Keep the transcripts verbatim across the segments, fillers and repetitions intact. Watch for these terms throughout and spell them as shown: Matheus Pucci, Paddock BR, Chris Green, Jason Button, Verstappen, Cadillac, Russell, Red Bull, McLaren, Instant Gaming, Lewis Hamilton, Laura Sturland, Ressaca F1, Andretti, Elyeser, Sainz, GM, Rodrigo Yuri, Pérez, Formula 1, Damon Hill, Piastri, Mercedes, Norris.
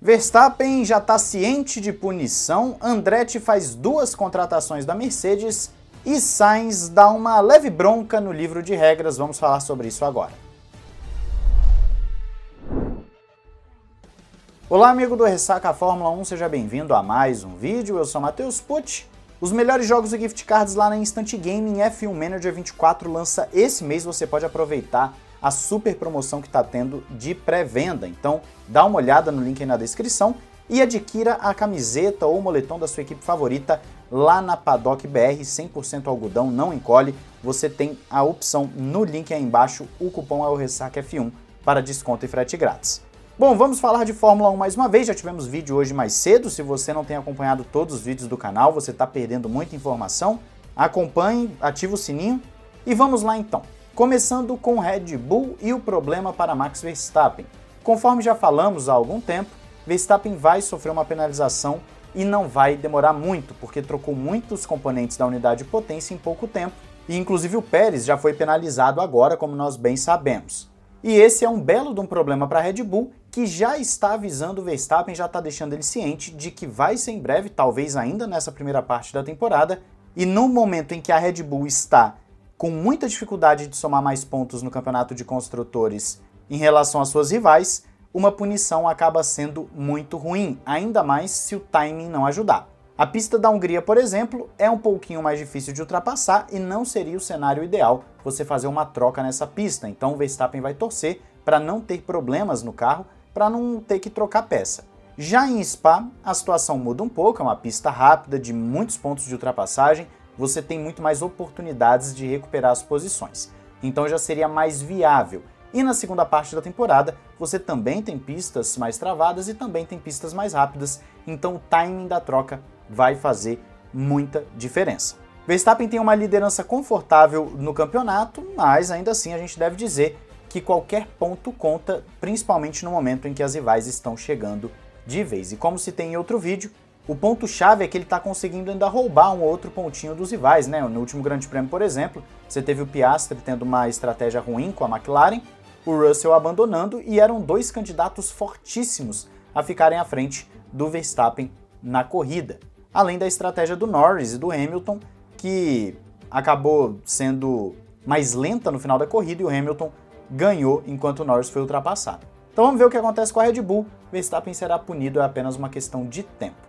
Verstappen já está ciente de punição, Andretti faz duas contratações da Mercedes e Sainz dá uma leve bronca no livro de regras, vamos falar sobre isso agora. Olá amigo do Ressaca Fórmula um, seja bem-vindo a mais um vídeo, eu sou Matheus Pucci. Os melhores jogos e gift cards lá na Instant Gaming, F um Manager vinte e quatro lança esse mês, você pode aproveitar a super promoção que está tendo de pré-venda, então dá uma olhada no link aí na descrição e adquira a camiseta ou moletom da sua equipe favorita lá na Paddock B R, cem por cento algodão, não encolhe, você tem a opção no link aí embaixo, o cupom é o Ressaca F um para desconto e frete grátis. Bom, vamos falar de Fórmula um mais uma vez, já tivemos vídeo hoje mais cedo, se você não tem acompanhado todos os vídeos do canal, você está perdendo muita informação, acompanhe, ative o sininho e vamos lá então. Começando com Red Bull e o problema para Max Verstappen. Conforme já falamos há algum tempo, Verstappen vai sofrer uma penalização e não vai demorar muito, porque trocou muitos componentes da unidade de potência em pouco tempo, e inclusive o Pérez já foi penalizado agora, como nós bem sabemos. E esse é um belo de um problema para a Red Bull, que já está avisando o Verstappen, já está deixando ele ciente de que vai ser em breve, talvez ainda nessa primeira parte da temporada, e no momento em que a Red Bull está com muita dificuldade de somar mais pontos no campeonato de construtores em relação às suas rivais, uma punição acaba sendo muito ruim, ainda mais se o timing não ajudar. A pista da Hungria, por exemplo, é um pouquinho mais difícil de ultrapassar e não seria o cenário ideal você fazer uma troca nessa pista, então o Verstappen vai torcer para não ter problemas no carro, para não ter que trocar peça. Já em Spa, a situação muda um pouco, é uma pista rápida, de muitos pontos de ultrapassagem, você tem muito mais oportunidades de recuperar as posições, então já seria mais viável. E na segunda parte da temporada, você também tem pistas mais travadas e também tem pistas mais rápidas, então o timing da troca vai fazer muita diferença. Verstappen tem uma liderança confortável no campeonato, mas ainda assim a gente deve dizer que qualquer ponto conta, principalmente no momento em que as rivais estão chegando de vez. E como se tem em outro vídeo, o ponto-chave é que ele está conseguindo ainda roubar um outro pontinho dos rivais, né? No último Grande Prêmio, por exemplo, você teve o Piastri tendo uma estratégia ruim com a McLaren, o Russell abandonando, e eram dois candidatos fortíssimos a ficarem à frente do Verstappen na corrida. Além da estratégia do Norris e do Hamilton, que acabou sendo mais lenta no final da corrida e o Hamilton ganhou enquanto o Norris foi ultrapassado. Então vamos ver o que acontece com a Red Bull, Verstappen será punido, é apenas uma questão de tempo.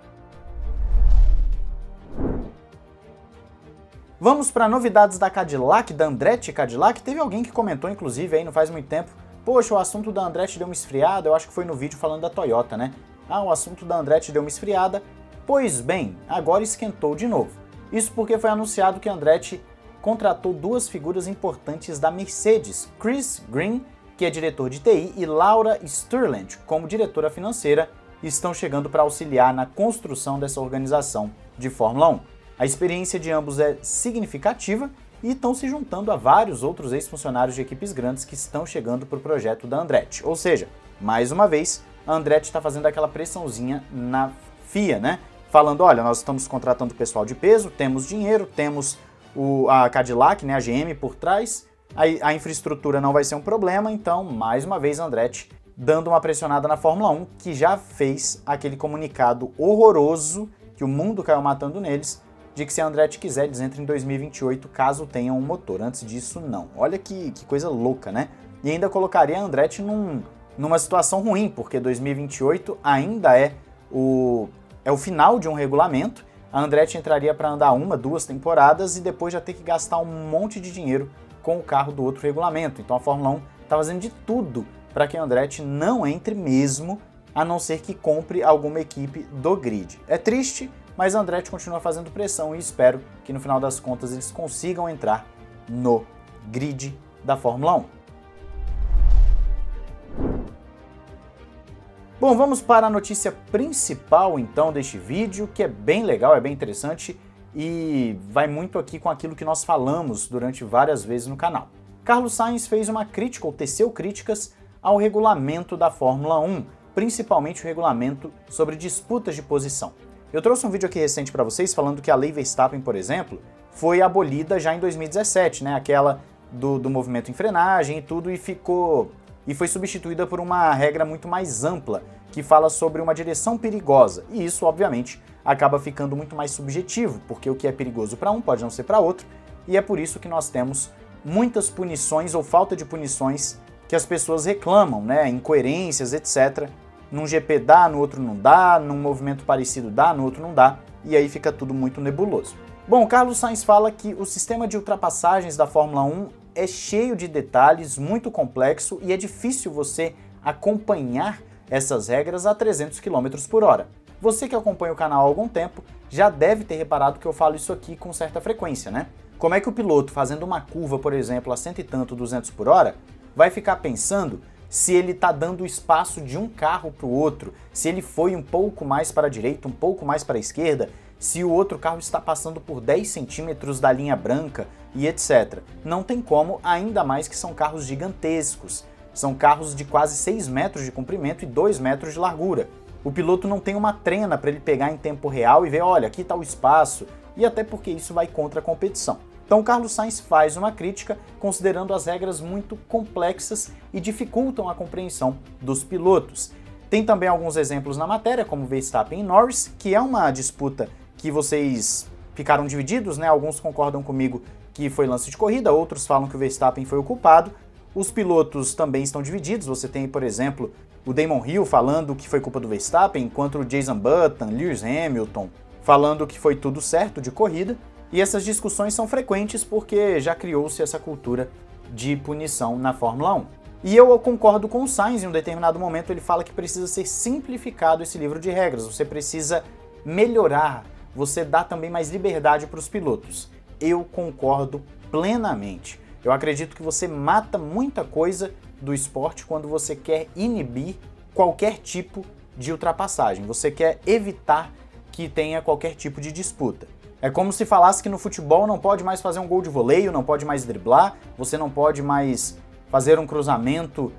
Vamos para novidades da Cadillac, da Andretti Cadillac, teve alguém que comentou inclusive aí não faz muito tempo, poxa, o assunto da Andretti deu uma esfriada, eu acho que foi no vídeo falando da Toyota, né? Ah, o assunto da Andretti deu uma esfriada. Pois bem, agora esquentou de novo. Isso porque foi anunciado que Andretti contratou duas figuras importantes da Mercedes, Chris Green, que é diretor de T I, e Laura Sturland, como diretora financeira, estão chegando para auxiliar na construção dessa organização de Fórmula um. A experiência de ambos é significativa e estão se juntando a vários outros ex-funcionários de equipes grandes que estão chegando para o projeto da Andretti. Ou seja, mais uma vez, a Andretti está fazendo aquela pressãozinha na F I A, né? Falando, olha, nós estamos contratando pessoal de peso, temos dinheiro, temos o, a Cadillac, né, a G M por trás, a, a infraestrutura não vai ser um problema, então, mais uma vez, Andretti dando uma pressionada na Fórmula um, que já fez aquele comunicado horroroso, que o mundo caiu matando neles, de que se a Andretti quiser, eles entram em dois mil e vinte e oito, caso tenham um motor, antes disso, não. Olha que, que coisa louca, né? E ainda colocaria a Andretti num, numa situação ruim, porque dois mil e vinte e oito ainda é o... É o final de um regulamento, a Andretti entraria para andar uma, duas temporadas e depois já ter que gastar um monte de dinheiro com o carro do outro regulamento. Então a Fórmula um está fazendo de tudo para que a Andretti não entre mesmo, a não ser que compre alguma equipe do grid. É triste, mas a Andretti continua fazendo pressão e espero que no final das contas eles consigam entrar no grid da Fórmula um. Bom, vamos para a notícia principal então deste vídeo, que é bem legal, é bem interessante e vai muito aqui com aquilo que nós falamos durante várias vezes no canal. Carlos Sainz fez uma crítica, ou teceu críticas, ao regulamento da Fórmula um, principalmente o regulamento sobre disputas de posição. Eu trouxe um vídeo aqui recente para vocês falando que a Lei Verstappen, por exemplo, foi abolida já em dois mil e dezessete, né? Aquela do, do movimento em frenagem e tudo, e ficou... e foi substituída por uma regra muito mais ampla, que fala sobre uma direção perigosa, e isso, obviamente, acaba ficando muito mais subjetivo, porque o que é perigoso para um pode não ser para outro, e é por isso que nós temos muitas punições ou falta de punições que as pessoas reclamam, né? Incoerências, etcétera. Num G P dá, no outro não dá, num movimento parecido dá, no outro não dá, e aí fica tudo muito nebuloso. Bom, Carlos Sainz fala que o sistema de ultrapassagens da Fórmula um é cheio de detalhes, muito complexo, e é difícil você acompanhar essas regras a trezentos quilômetros por hora. Você que acompanha o canal há algum tempo já deve ter reparado que eu falo isso aqui com certa frequência, né? Como é que o piloto, fazendo uma curva, por exemplo, a cento e tanto, duzentos por hora, vai ficar pensando se ele está dando espaço de um carro para o outro, se ele foi um pouco mais para a direita, um pouco mais para a esquerda, se o outro carro está passando por dez centímetros da linha branca e etcétera. Não tem como, ainda mais que são carros gigantescos. São carros de quase seis metros de comprimento e dois metros de largura. O piloto não tem uma trena para ele pegar em tempo real e ver, olha, aqui está o espaço, e até porque isso vai contra a competição. Então Carlos Sainz faz uma crítica, considerando as regras muito complexas e dificultam a compreensão dos pilotos. Tem também alguns exemplos na matéria, como Verstappen e Norris, que é uma disputa que vocês ficaram divididos, né? Alguns concordam comigo que foi lance de corrida, outros falam que o Verstappen foi o culpado. Os pilotos também estão divididos, você tem, por exemplo, o Damon Hill falando que foi culpa do Verstappen, enquanto o Jason Button, Lewis Hamilton, falando que foi tudo certo de corrida. E essas discussões são frequentes porque já criou-se essa cultura de punição na Fórmula um. E eu concordo com o Sainz, em um determinado momento ele fala que precisa ser simplificado esse livro de regras, você precisa melhorar, você dá também mais liberdade para os pilotos. Eu concordo plenamente. Eu acredito que você mata muita coisa do esporte quando você quer inibir qualquer tipo de ultrapassagem, você quer evitar que tenha qualquer tipo de disputa. É como se falasse que no futebol não pode mais fazer um gol de voleio, não pode mais driblar, você não pode mais fazer um cruzamento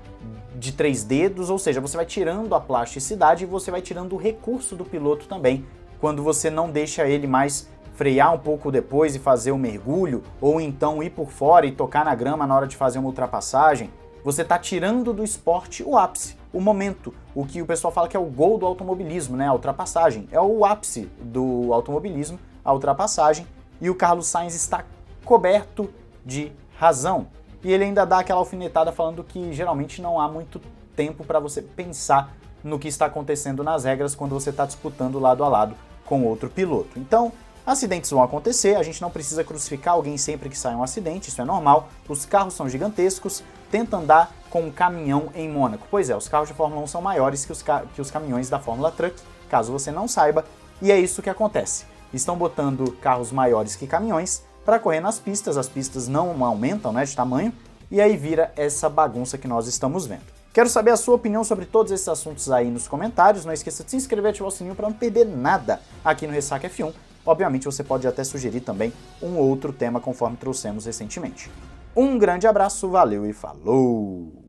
de três dedos, ou seja, você vai tirando a plasticidade e você vai tirando o recurso do piloto também, quando você não deixa ele mais frear um pouco depois e fazer um mergulho, ou então ir por fora e tocar na grama na hora de fazer uma ultrapassagem. Você está tirando do esporte o ápice, o momento, o que o pessoal fala que é o gol do automobilismo, né? A ultrapassagem, é o ápice do automobilismo, a ultrapassagem, e o Carlos Sainz está coberto de razão. E ele ainda dá aquela alfinetada falando que geralmente não há muito tempo para você pensar no que está acontecendo nas regras quando você está disputando lado a lado com outro piloto. Então, acidentes vão acontecer, a gente não precisa crucificar alguém sempre que sai um acidente, isso é normal, os carros são gigantescos, tenta andar com um caminhão em Mônaco. Pois é, os carros de Fórmula um são maiores que os, que os caminhões da Fórmula Truck, caso você não saiba, e é isso que acontece. Estão botando carros maiores que caminhões para correr nas pistas, as pistas não aumentam, né, de tamanho, e aí vira essa bagunça que nós estamos vendo. Quero saber a sua opinião sobre todos esses assuntos aí nos comentários, não esqueça de se inscrever e ativar o sininho para não perder nada aqui no Ressaca F um. Obviamente você pode até sugerir também um outro tema conforme trouxemos recentemente. Um grande abraço, valeu e falou!